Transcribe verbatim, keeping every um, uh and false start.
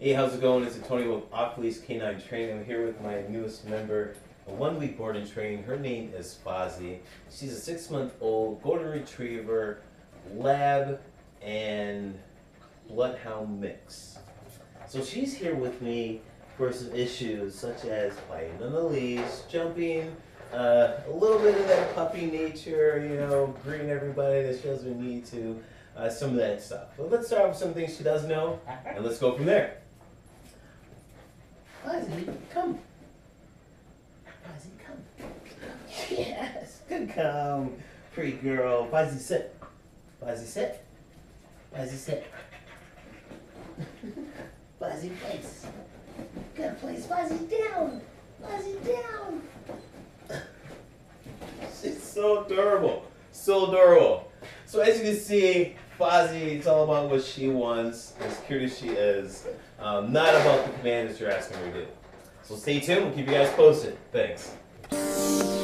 Hey, how's it going? It's Antonio with Off Leash K nine Training. I'm here with my newest member, a one-week board and training. Her name is Fozzie. She's a six-month-old golden retriever, lab, and bloodhound mix. So she's here with me for some issues such as biting on the leash, jumping, uh, a little bit of that puppy nature, you know, greeting everybody that she doesn't need to, uh, some of that stuff. But let's start with some things she does know, and let's go from there. Fozzie, come. Fozzie, come. Yes, good come. Pretty girl. Fozzie, sit. Fozzie, sit. Fozzie, sit. Fozzie, place. Good place. Fozzie, down. Fozzie, down. She's so adorable. So adorable. So as you can see, Fozzie, it's all about what she wants, as cute as she is. Um, not about the command that you're asking her to do. So stay tuned, we'll keep you guys posted. Thanks.